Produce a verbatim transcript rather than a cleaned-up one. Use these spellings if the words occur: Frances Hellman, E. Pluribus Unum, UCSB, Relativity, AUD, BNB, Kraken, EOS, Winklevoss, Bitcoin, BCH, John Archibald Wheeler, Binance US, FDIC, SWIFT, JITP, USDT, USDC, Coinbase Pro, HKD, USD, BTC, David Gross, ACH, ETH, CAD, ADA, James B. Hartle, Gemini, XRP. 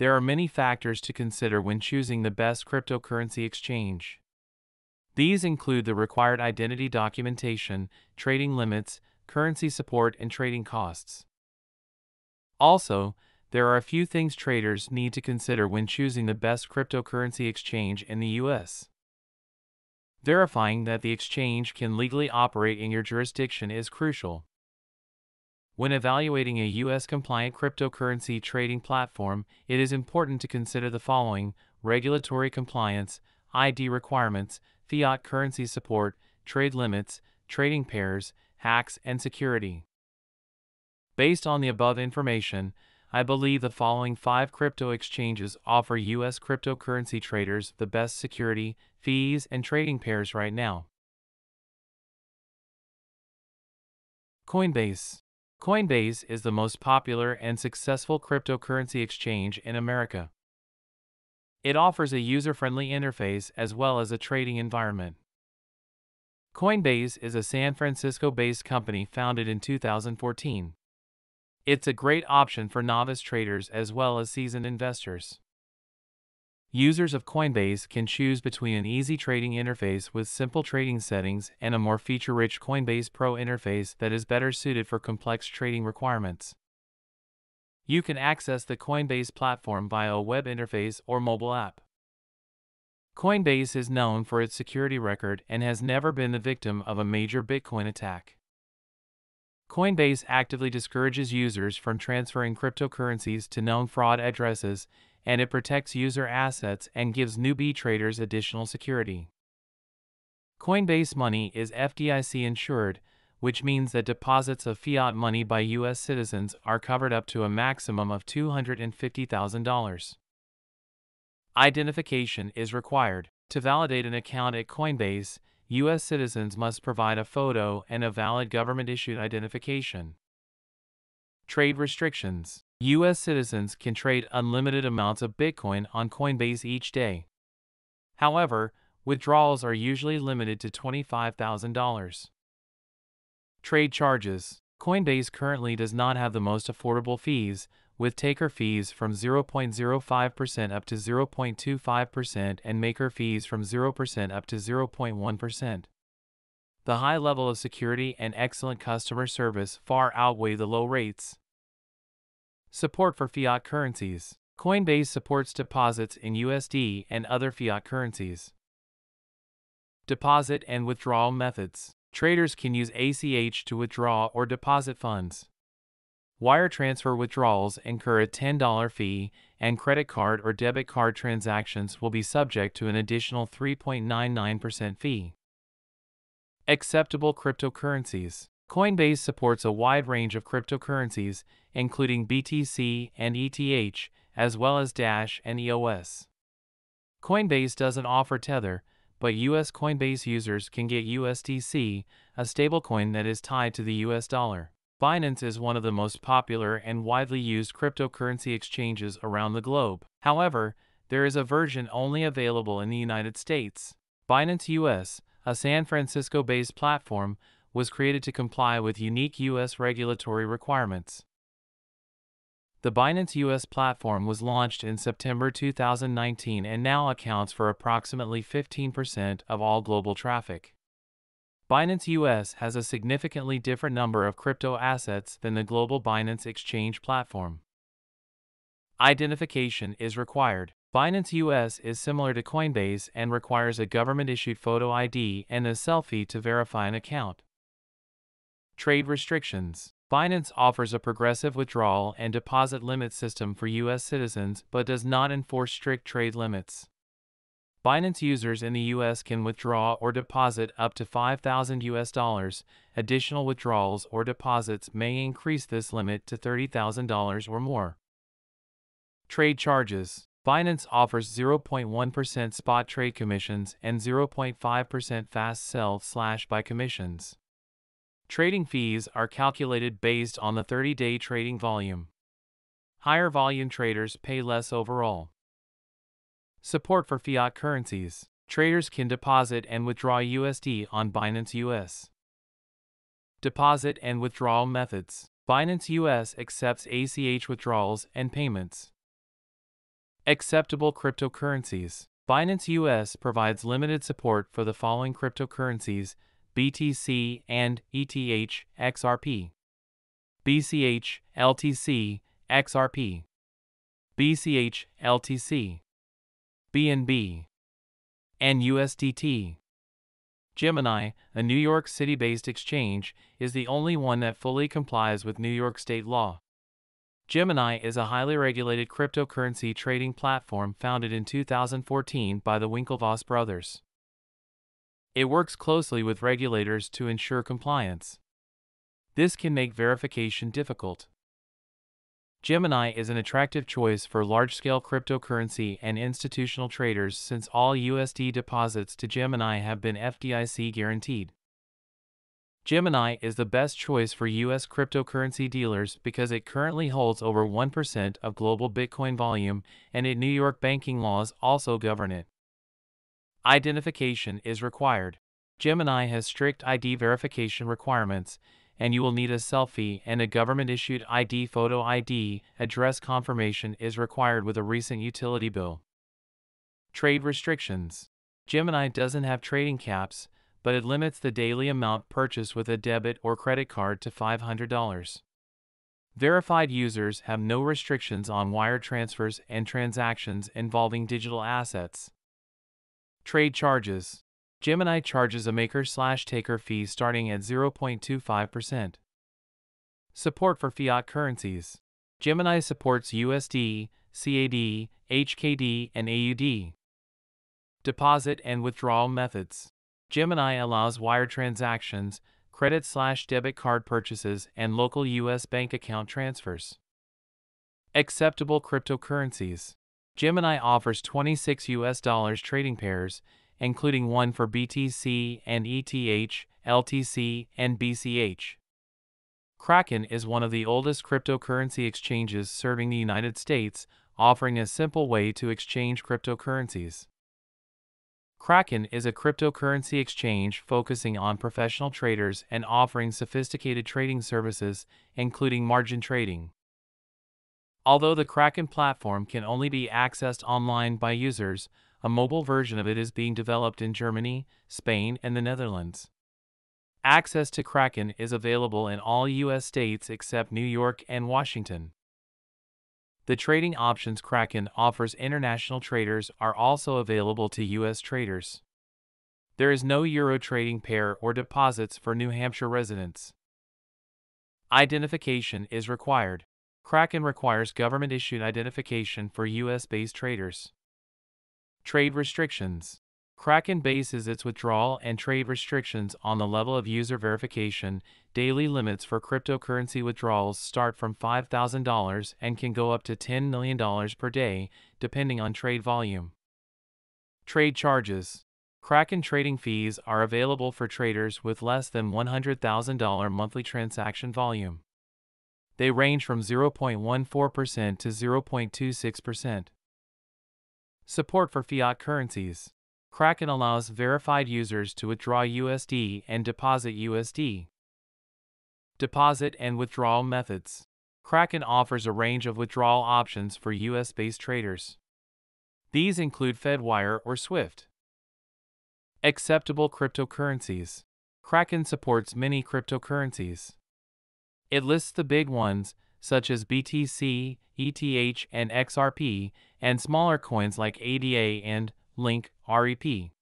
There are many factors to consider when choosing the best cryptocurrency exchange. These include the required identity documentation, trading limits, currency support, and trading costs. Also, there are a few things traders need to consider when choosing the best cryptocurrency exchange in the U S Verifying that the exchange can legally operate in your jurisdiction is crucial. When evaluating a U S-compliant cryptocurrency trading platform, it is important to consider the following: regulatory compliance, I D requirements, fiat currency support, trade limits, trading pairs, hacks, and security. Based on the above information, I believe the following five crypto exchanges offer U S cryptocurrency traders the best security, fees, and trading pairs right now. Coinbase. Coinbase is the most popular and successful cryptocurrency exchange in America. It offers a user-friendly interface as well as a trading environment. Coinbase is a San Francisco-based company founded in two thousand fourteen. It's a great option for novice traders as well as seasoned investors. Users of Coinbase can choose between an easy trading interface with simple trading settings and a more feature-rich Coinbase Pro interface that is better suited for complex trading requirements. You can access the Coinbase platform via a web interface or mobile app. Coinbase is known for its security record and has never been the victim of a major Bitcoin attack. Coinbase actively discourages users from transferring cryptocurrencies to known fraud addresses, and it protects user assets and gives newbie traders additional security. Coinbase Money is F D I C insured, which means that deposits of fiat money by U S citizens are covered up to a maximum of two hundred fifty thousand dollars. Identification is required. To validate an account at Coinbase, U S citizens must provide a photo and a valid government-issued identification. Trade restrictions. U S citizens can trade unlimited amounts of Bitcoin on Coinbase each day. However, withdrawals are usually limited to twenty-five thousand dollars. Trade charges. Coinbase currently does not have the most affordable fees, with taker fees from zero point zero five percent up to zero point two five percent and maker fees from zero percent up to zero point one percent. The high level of security and excellent customer service far outweigh the low rates. Support for fiat currencies. Coinbase supports deposits in U S D and other fiat currencies. Deposit and withdrawal methods. Traders can use A C H to withdraw or deposit funds. Wire transfer withdrawals incur a ten dollar fee, and credit card or debit card transactions will be subject to an additional three point nine nine percent fee. Acceptable cryptocurrencies. Coinbase supports a wide range of cryptocurrencies, including B T C and E T H, as well as Dash and E O S. Coinbase doesn't offer Tether, but U S Coinbase users can get U S D C, a stablecoin that is tied to the U S dollar. Binance is one of the most popular and widely used cryptocurrency exchanges around the globe. However, there is a version only available in the United States. Binance U S, a San Francisco-based platform, was created to comply with unique U S regulatory requirements. The Binance U S platform was launched in September two thousand nineteen and now accounts for approximately fifteen percent of all global traffic. Binance U S has a significantly different number of crypto assets than the global Binance exchange platform. Identification is required. Binance U S is similar to Coinbase and requires a government-issued photo I D and a selfie to verify an account. Trade restrictions. Binance offers a progressive withdrawal and deposit limit system for U S citizens but does not enforce strict trade limits. Binance users in the U S can withdraw or deposit up to five thousand U S dollars. Additional withdrawals or deposits may increase this limit to thirty thousand dollars or more. Trade charges. Binance offers zero point one percent spot trade commissions and zero point five percent fast sell/buy commissions. Trading fees are calculated based on the thirty-day trading volume. Higher volume traders pay less overall. Support for fiat currencies. Traders can deposit and withdraw U S D on Binance U S. Deposit and withdrawal methods. Binance U S accepts A C H withdrawals and payments. Acceptable cryptocurrencies. Binance U S provides limited support for the following cryptocurrencies: B T C and E T H, X R P, B C H, L T C, X R P, B C H, L T C, B N B, and U S D T. Gemini, a New York City-based exchange, is the only one that fully complies with New York state law. Gemini is a highly regulated cryptocurrency trading platform founded in two thousand fourteen by the Winklevoss brothers. It works closely with regulators to ensure compliance. This can make verification difficult. Gemini is an attractive choice for large-scale cryptocurrency and institutional traders since all U S D deposits to Gemini have been F D I C guaranteed. Gemini is the best choice for U S cryptocurrency dealers because it currently holds over one percent of global Bitcoin volume, and its New York banking laws also govern it. Identification is required. Gemini has strict I D verification requirements, and you will need a selfie and a government-issued I D. Photo I D. Address confirmation is required with a recent utility bill. Trade restrictions. Gemini doesn't have trading caps, but it limits the daily amount purchased with a debit or credit card to five hundred dollars. Verified users have no restrictions on wire transfers and transactions involving digital assets. Trade charges. Gemini charges a maker-slash-taker fee starting at zero point two five percent. Support for fiat currencies. Gemini supports U S D, C A D, H K D, and A U D. Deposit and withdrawal methods. Gemini allows wire transactions, credit-slash-debit card purchases, and local U S bank account transfers. Acceptable cryptocurrencies. Gemini offers twenty-six U S dollars trading pairs, including one for B T C and E T H, L T C, and B C H. Kraken is one of the oldest cryptocurrency exchanges serving the United States, offering a simple way to exchange cryptocurrencies. Kraken is a cryptocurrency exchange focusing on professional traders and offering sophisticated trading services, including margin trading. Although the Kraken platform can only be accessed online by users, a mobile version of it is being developed in Germany, Spain, and the Netherlands. Access to Kraken is available in all U S states except New York and Washington. The trading options Kraken offers international traders are also available to U S traders. There is no euro trading pair or deposits for New Hampshire residents. Identification is required. Kraken requires government-issued identification for U S-based traders. Trade restrictions. Kraken bases its withdrawal and trade restrictions on the level of user verification. Daily limits for cryptocurrency withdrawals start from five thousand dollars and can go up to ten million dollars per day, depending on trade volume. Trade charges. Kraken trading fees are available for traders with less than one hundred thousand dollars monthly transaction volume. They range from zero point one four percent to zero point two six percent. Support for fiat currencies. Kraken allows verified users to withdraw U S D and deposit U S D. Deposit and withdrawal methods. Kraken offers a range of withdrawal options for U S-based traders. These include Fedwire or SWIFT. Acceptable cryptocurrencies. Kraken supports many cryptocurrencies. It lists the big ones, such as B T C, E T H, and X R P, and smaller coins like A D A and LINK, R E P.